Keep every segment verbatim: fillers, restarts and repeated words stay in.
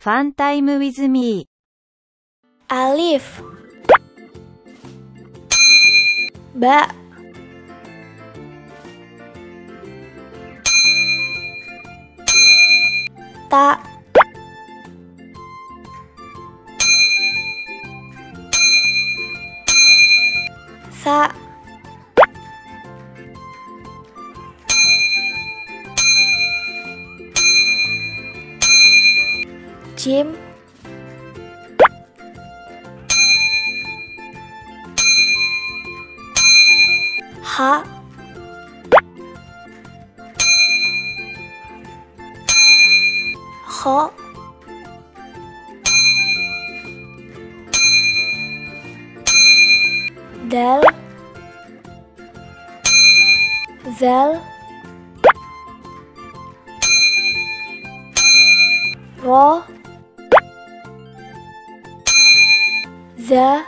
Fun time with me. Alif, ba, ta, sa, jim, ha, kho, dal, zal, ro, za,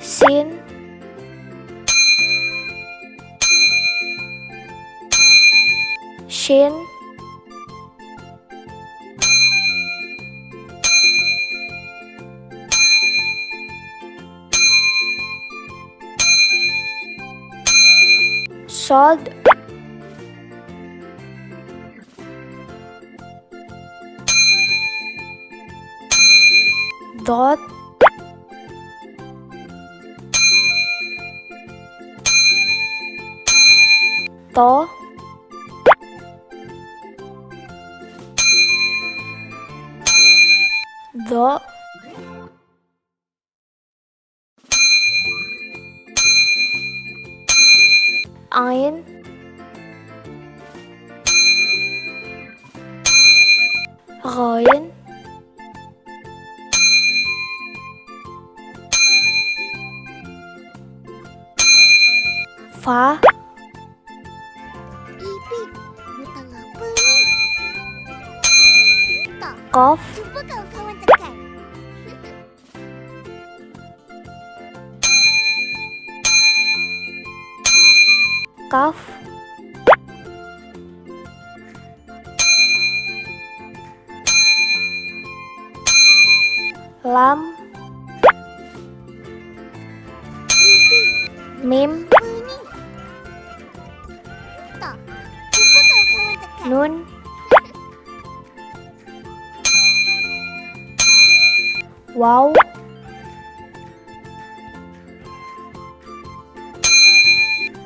sin, shin, sod, dot, to, do, ain, ghain, fa, kof, kaf, lam, mim, nun, waw,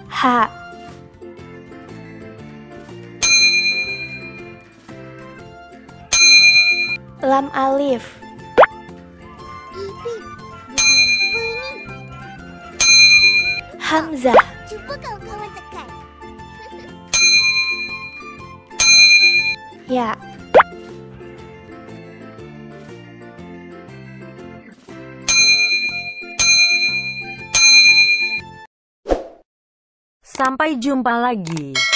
ha, lam alif, hamzah, ya, sampai jumpa lagi.